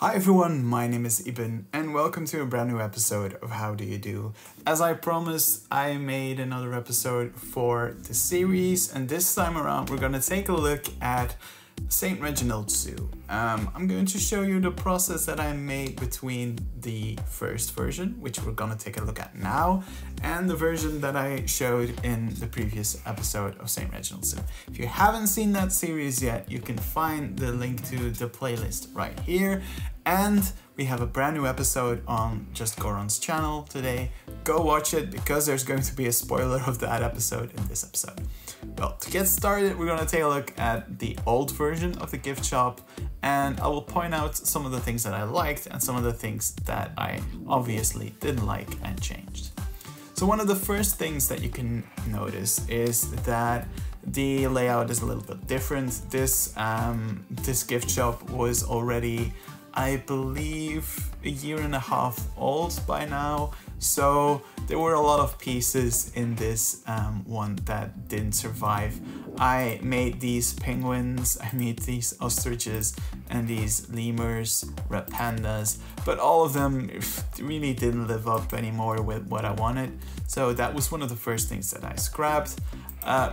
Hi everyone, my name is Iben and welcome to a brand new episode of How Do You Do. As I promised, I made another episode for the series, and this time around we're gonna take a look at Saint Reginald Zoo. I'm going to show you the process that I made between the first version, which we're gonna take a look at now, and the version that I showed in the previous episode of Saint Reginald Zoo. If you haven't seen that series yet, you can find the link to the playlist right here. And we have a brand new episode on JustGoron's channel today. Go watch it because there's going to be a spoiler of that episode in this episode. Well, to get started, we're gonna take a look at the old version of the gift shop, and I will point out some of the things that I liked and some of the things that I obviously didn't like and changed. So one of the first things that you can notice is that the layout is a little bit different. This gift shop was already, I believe, a year and a half old by now, so there were a lot of pieces in this one that didn't survive. I made these penguins, I made these ostriches and these lemurs, red pandas, but all of them really didn't live up anymore with what I wanted, so that was one of the first things that I scrapped.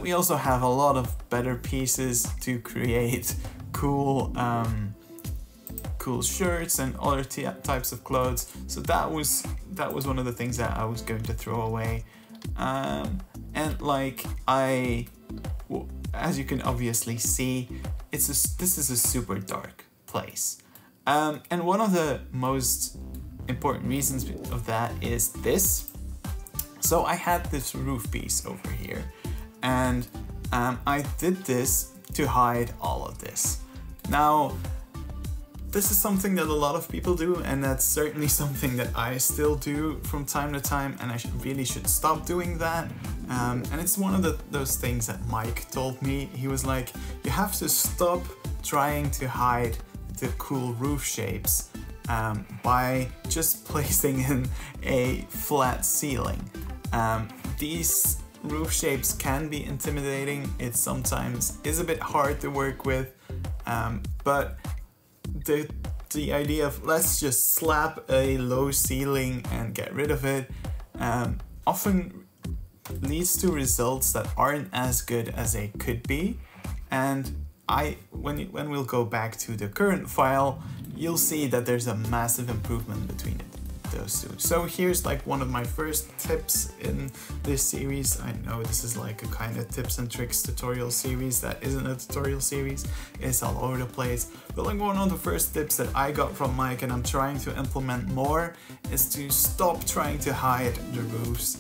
We also have a lot of better pieces to create cool shirts and other types of clothes, so that was one of the things that I was going to throw away. And like as you can obviously see, this is a super dark place, and one of the most important reasons of that is this. So I had this roof piece over here, and I did this to hide all of this. Now, this is something that a lot of people do, and that's certainly something that I still do from time to time, and I really should stop doing that. And it's one of those things that Mike told me. He was like, you have to stop trying to hide the cool roof shapes by just placing in a flat ceiling. These roof shapes can be intimidating. It sometimes is a bit hard to work with, but the idea of let's just slap a low ceiling and get rid of it often leads to results that aren't as good as they could be. And when we'll go back to the current file, you'll see that there's a massive improvement between those two. So here's like one of my first tips in this series. I know this is like a kind of tips and tricks tutorial series that isn't a tutorial series, it's all over the place, but like one of the first tips that I got from Mike and I'm trying to implement more is to stop trying to hide the roofs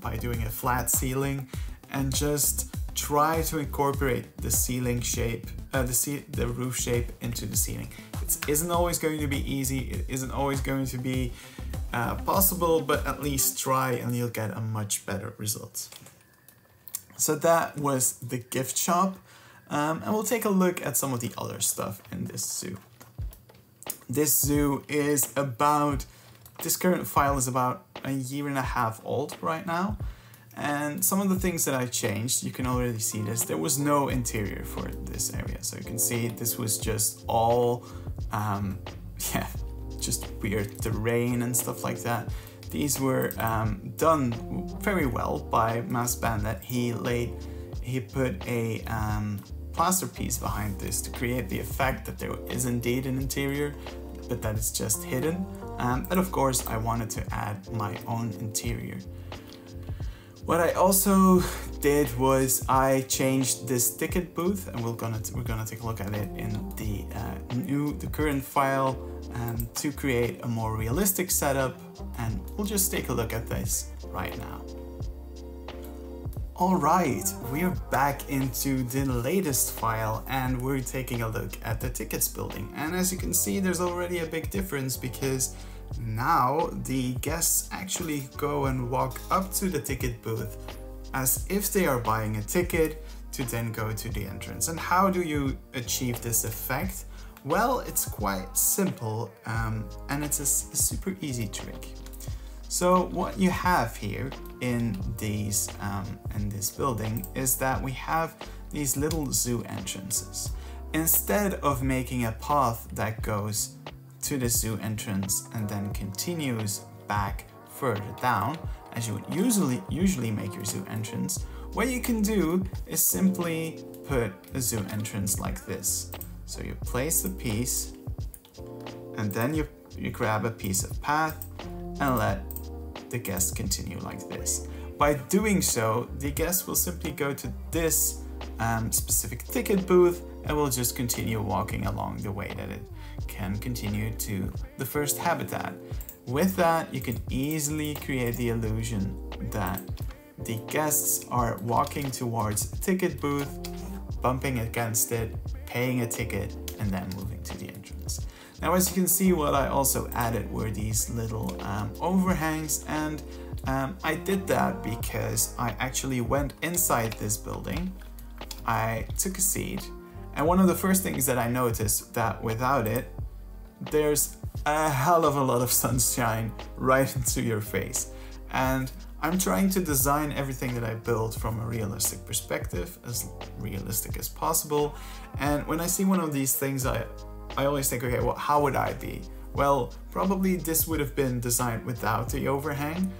by doing a flat ceiling, and just try to incorporate the ceiling shape, the roof shape into the ceiling. It isn't always going to be easy, it isn't always going to be possible, but at least try and you'll get a much better result. So that was the gift shop, and we'll take a look at some of the other stuff in this zoo. This zoo is about, this current file is about a year and a half old right now. And some of the things that I changed, you can already see this, there was no interior for this area. So you can see this was just all, just weird terrain and stuff like that. These were done very well by MassBand, that he put a plaster piece behind this to create the effect that there is indeed an interior, but that it's just hidden. But of course I wanted to add my own interior. What I also did was I changed this ticket booth, and we're gonna take a look at it in the current file to create a more realistic setup, and we'll just take a look at this right now. All right, we're back into the latest file, and we're taking a look at the tickets building. And as you can see, there's already a big difference because now the guests actually go and walk up to the ticket booth as if they are buying a ticket to then go to the entrance. And how do you achieve this effect? Well, it's quite simple, and it's a super easy trick. So what you have here in these in this building is that we have these little zoo entrances. Instead of making a path that goes to the zoo entrance and then continues back further down, as you would usually make your zoo entrance, what you can do is simply put a zoo entrance like this. So you place the piece and then you grab a piece of path and let the guest continue like this. By doing so, the guest will simply go to this specific ticket booth and will just continue walking along the way that it can continue to the first habitat. With that, you can easily create the illusion that the guests are walking towards a ticket booth, bumping against it, paying a ticket, and then moving to the entrance. Now, as you can see, what I also added were these little overhangs, and I did that because I actually went inside this building, I took a seat, and one of the first things that I noticed that without it, there's a hell of a lot of sunshine right into your face. And I'm trying to design everything that I build from a realistic perspective, as realistic as possible. And when I see one of these things, I always think, okay, well, how would I be? Well, probably this would have been designed without the overhang.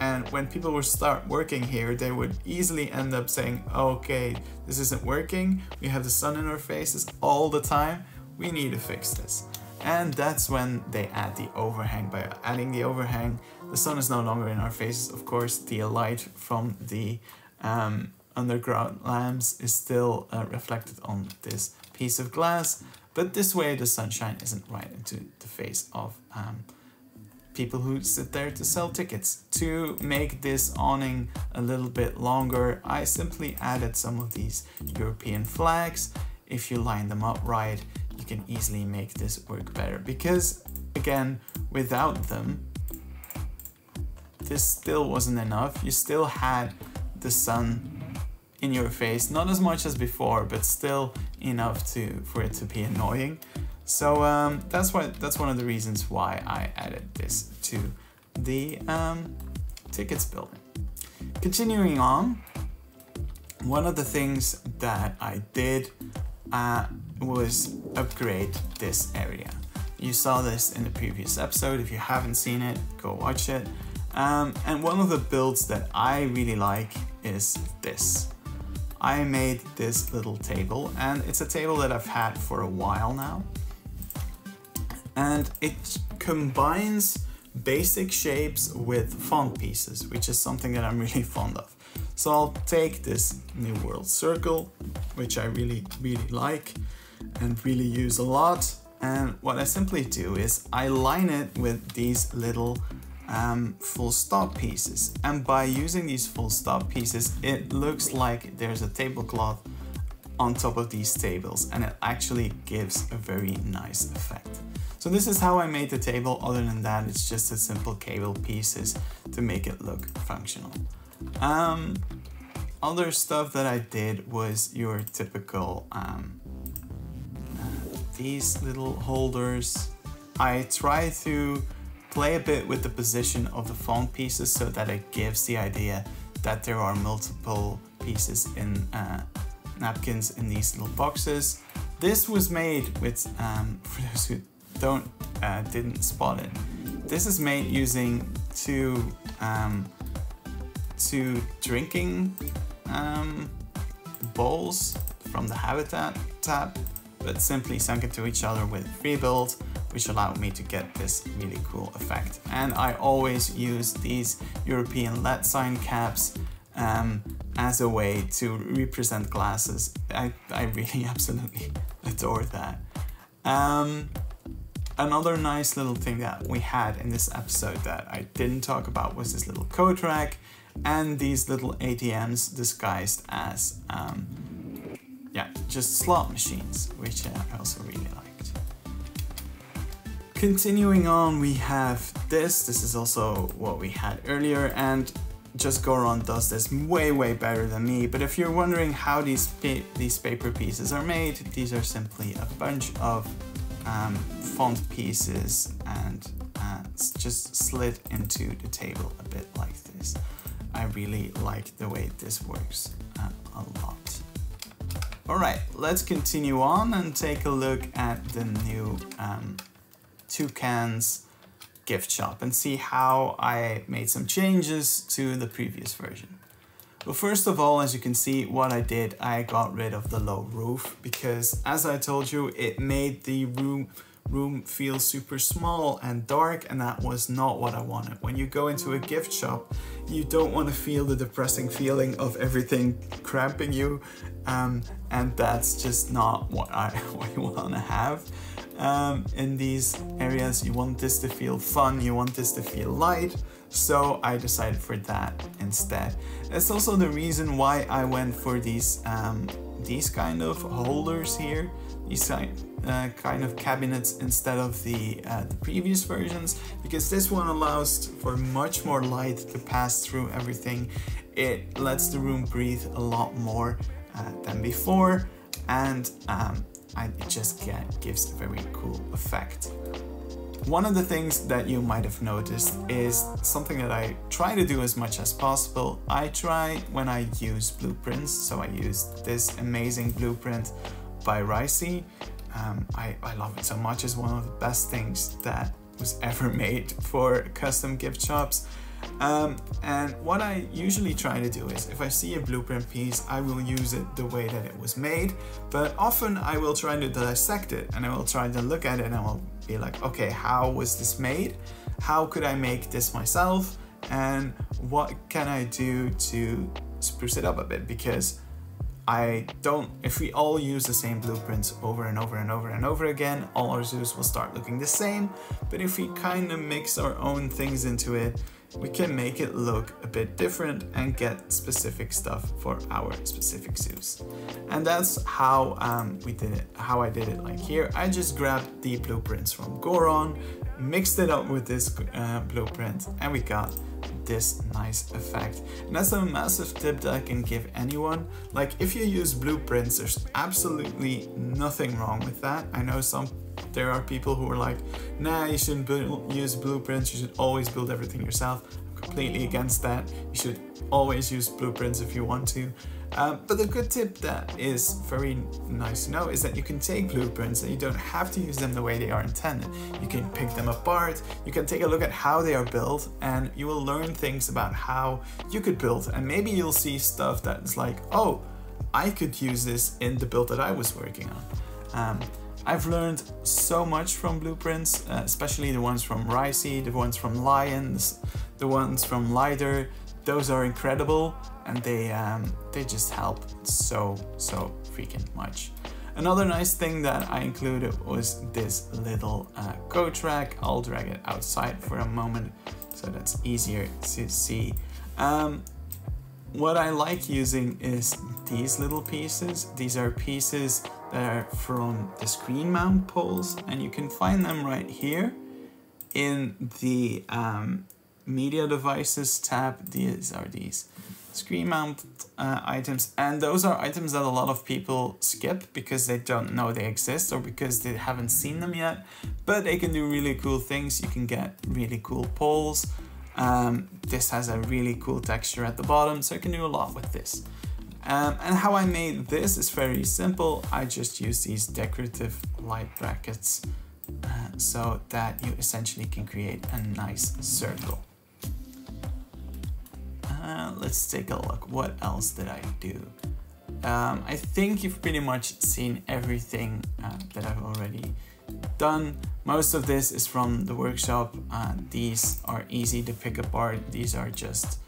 And when people would start working here, they would easily end up saying, okay, this isn't working. We have the sun in our faces all the time. We need to fix this. And that's when they add the overhang. By adding the overhang, the sun is no longer in our faces. Of course, the light from the underground lamps is still reflected on this piece of glass. But this way, the sunshine isn't right into the face of people who sit there to sell tickets. To make this awning a little bit longer, I simply added some of these European flags. If you line them up right, you can easily make this work better, because again, without them, this still wasn't enough. You still had the sun in your face, not as much as before, but still enough for it to be annoying. So that's one of the reasons why I added this to the tickets building. Continuing on, one of the things that I did was upgrade this area. You saw this in the previous episode. If you haven't seen it, go watch it. And one of the builds that I really like is this. I made this little table, and it's a table that I've had for a while now. And it combines basic shapes with font pieces, which is something that I'm really fond of. So I'll take this New World circle, which I really, really like and really use a lot. And what I simply do is I line it with these little full stop pieces. And by using these full stop pieces, it looks like there's a tablecloth on top of these tables, and it actually gives a very nice effect. So this is how I made the table. Other than that, it's just a simple cable pieces to make it look functional. Other stuff that I did was your typical these little holders. I try to play a bit with the position of the font pieces so that it gives the idea that there are multiple pieces in napkins in these little boxes. This was made with, for those who didn't spot it, this is made using two drinking bowls from the Habitat tab, but simply sunk into each other with rebuild, which allowed me to get this really cool effect. And I always use these European LED sign caps as a way to represent glasses. I really absolutely adore that. Another nice little thing that we had in this episode that I didn't talk about was this little coat rack and these little ATMs disguised as just slot machines, which I also really liked. Continuing on, we have this. This is also what we had earlier, and JustGoron does this way, way better than me. But if you're wondering how these paper pieces are made, these are simply a bunch of font pieces, and it's just slid into the table a bit like this. I really like the way this works a lot. All right, let's continue on and take a look at the new toucans gift shop and see how I made some changes to the previous version. Well, first of all, as you can see, what I did, I got rid of the low roof because, as I told you, it made the room feels super small and dark, and that was not what I wanted. When you go into a gift shop, you don't want to feel the depressing feeling of everything cramping you, and that's just not what I want to have. In these areas, you want this to feel fun, you want this to feel light, so I decided for that instead. That's also the reason why I went for these kind of holders here, these kind of cabinets instead of the previous versions, because this one allows for much more light to pass through everything. It lets the room breathe a lot more than before, and it just gives a very cool effect. One of the things that you might have noticed is something that I try to do as much as possible. I try, when I use blueprints, so I used this amazing blueprint by Ricey. I love it so much. It's one of the best things that was ever made for custom gift shops. And what I usually try to do is, if I see a blueprint piece, I will use it the way that it was made, but often I will try to dissect it, and I will try to look at it, and I will be like, okay, how was this made? How could I make this myself? And what can I do to spruce it up a bit? Because if we all use the same blueprints over and over and over and over again, all our zoos will start looking the same. But if we kind of mix our own things into it, we can make it look a bit different and get specific stuff for our specific zoos. And that's how we did it, how I did it. Like here, I just grabbed the blueprints from Goron, mixed it up with this blueprint, and we got this nice effect. And that's a massive tip that I can give anyone. Like, if you use blueprints, there's absolutely nothing wrong with that. I know there are people who are like, nah, you shouldn't use blueprints, you should always build everything yourself. I'm completely against that. You should always use blueprints if you want to. But a good tip that is very nice to know is that you can take blueprints and you don't have to use them the way they are intended. You can pick them apart, you can take a look at how they are built, and you will learn things about how you could build, and maybe you'll see stuff that's like, oh, I could use this in the build that I was working on. I've learned so much from blueprints, especially the ones from Ricey, the ones from Lyons, the ones from Lider. Those are incredible, and they just help so freaking much. Another nice thing that I included was this little coat rack. I'll drag it outside for a moment so that's easier to see. What I like using is these little pieces. These are pieces that are from the screen mount poles, and you can find them right here in the media devices tab. These are screen mount items, and those are items that a lot of people skip because they don't know they exist or because they haven't seen them yet, but they can do really cool things. You can get really cool poles. This has a really cool texture at the bottom, so I can do a lot with this. And how I made this is very simple. I just use these decorative light brackets so that you essentially can create a nice circle. Let's take a look. What else did I do? I think you've pretty much seen everything that I've already done. Most of this is from the workshop. These are easy to pick apart. These are just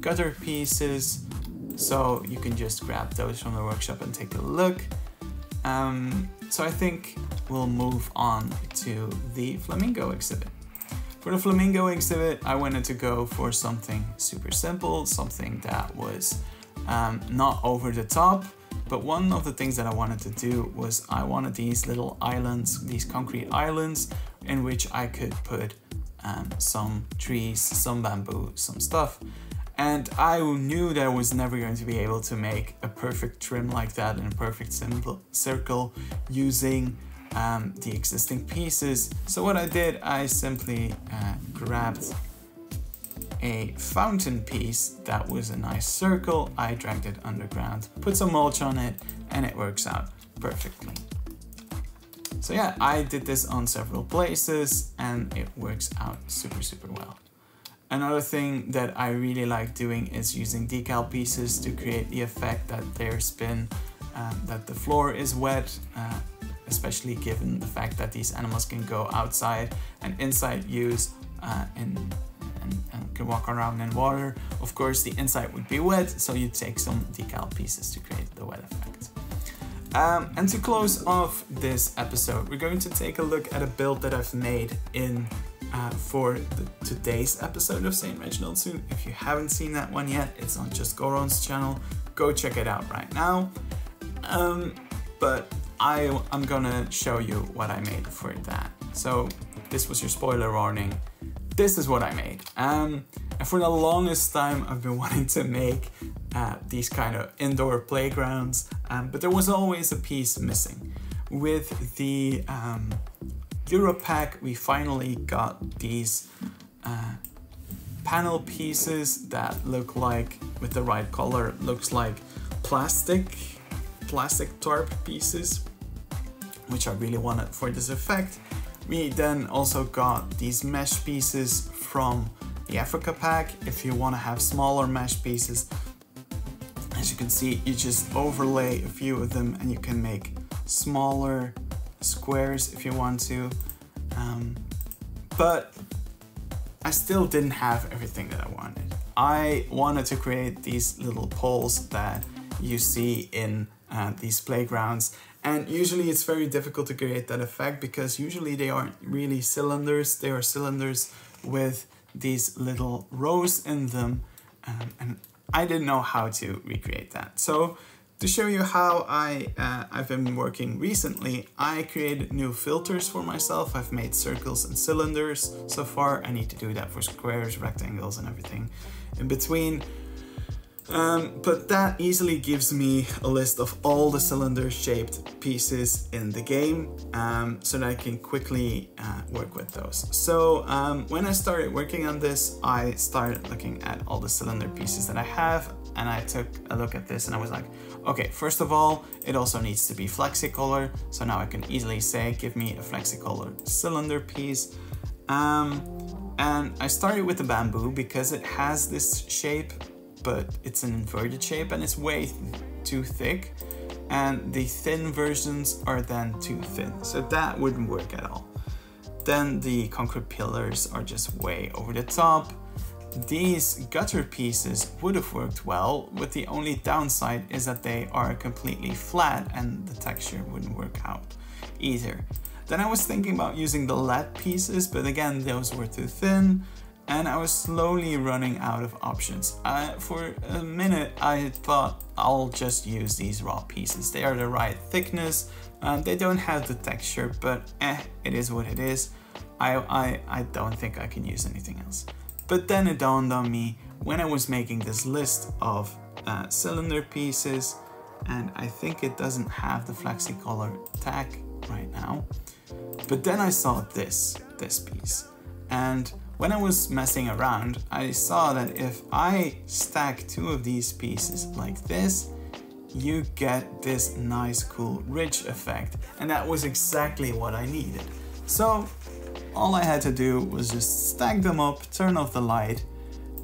gutter pieces, so you can just grab those from the workshop and take a look. So I think we'll move on to the flamingo exhibit. For the flamingo exhibit, I wanted to go for something super simple, something that was not over the top. But one of the things that I wanted to do was I wanted these little islands, these concrete islands, in which I could put some trees, some bamboo, some stuff. And I knew that I was never going to be able to make a perfect trim like that in a perfect simple circle using the existing pieces. So what I did, I simply grabbed a fountain piece that was a nice circle. I dragged it underground, put some mulch on it, and it works out perfectly. So yeah, I did this on several places and it works out super well. Another thing that I really like doing is using decal pieces to create the effect that there's been, that the floor is wet, especially given the fact that these animals can go outside and inside use and can walk around in water. Of course, the inside would be wet, so you take some decal pieces to create the wet effect. And to close off this episode, we're going to take a look at a build that I've made in for today's episode of Saint Reginald Zoo. If you haven't seen that one yet, it's on JustGoron's channel. Go check it out right now. But I'm gonna show you what I made for that. So this was your spoiler warning. This is what I made. And for the longest time, I've been wanting to make these kind of indoor playgrounds, but there was always a piece missing. With the EuroPack, we finally got these panel pieces that look like, with the right color, looks like plastic tarp pieces, which I really wanted for this effect. We then also got these mesh pieces from the Africa pack. If you want to have smaller mesh pieces, as you can see, you just overlay a few of them and you can make smaller squares if you want to, but I still didn't have everything that I wanted. I wanted to create these little poles that you see in these playgrounds, and usually it's very difficult to create that effect because usually they aren't really cylinders. They are cylinders with these little rows in them, and I didn't know how to recreate that. So to show you how I've been working recently, I created new filters for myself. I've made circles and cylinders so far. I need to do that for squares, rectangles, and everything in between. But that easily gives me a list of all the cylinder-shaped pieces in the game, so that I can quickly work with those. So when I started working on this, I started looking at all the cylinder pieces that I have, and I took a look at this and I was like, okay, first of all, it also needs to be Flexi-Color, so now I can easily say, give me a Flexi-Color cylinder piece. And I started with the bamboo because it has this shape, but it's an inverted shape and it's way too thick, and the thin versions are then too thin, so that wouldn't work at all. Then the concrete pillars are just way over the top. These gutter pieces would have worked well, but the only downside is that they are completely flat and the texture wouldn't work out either. Then I was thinking about using the lead pieces, but again, those were too thin, and I was slowly running out of options. For a minute, I thought I'll just use these raw pieces. They are the right thickness. They don't have the texture, but it is what it is. I don't think I can use anything else. But then it dawned on me when I was making this list of cylinder pieces, and I think it doesn't have the Flexi-Color tag right now. But then I saw this piece, and when I was messing around, I saw that if I stack two of these pieces like this, you get this nice, cool, ridge effect. And that was exactly what I needed. So all I had to do was just stack them up, turn off the light,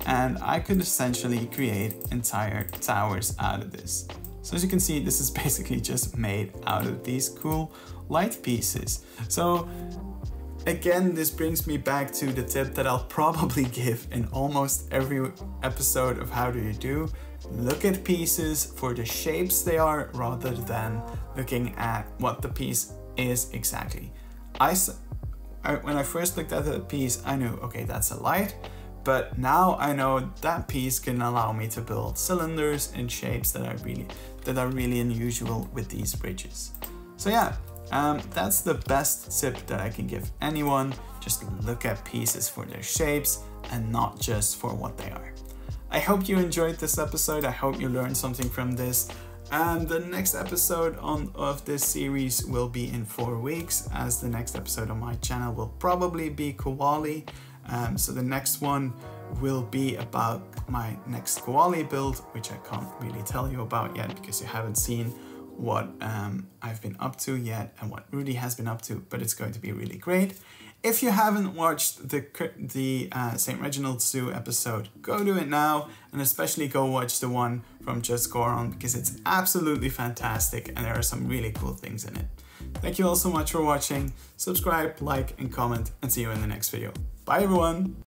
and I could essentially create entire towers out of this. So as you can see, this is basically just made out of these cool light pieces. So again, this brings me back to the tip that I'll probably give in almost every episode of How Do You Do. Look at pieces for the shapes they are rather than looking at what the piece is exactly. When I first looked at the piece, I knew, okay, that's a light, but now I know that piece can allow me to build cylinders and shapes that are really unusual with these bridges. So yeah. That's the best tip that I can give anyone. Just look at pieces for their shapes and not just for what they are. I hope you enjoyed this episode. I hope you learned something from this. And the next episode of this series will be in 4 weeks, as the next episode on my channel will probably be Koali. So the next one will be about my next Koali build, which I can't really tell you about yet because you haven't seen what I've been up to yet and what Rudy has been up to, but it's going to be really great. If you haven't watched the Saint Reginald Zoo episode, go do it now, and especially go watch the one from JustGoron because it's absolutely fantastic and there are some really cool things in it. Thank you all so much for watching. Subscribe, like, and comment, and see you in the next video. Bye everyone!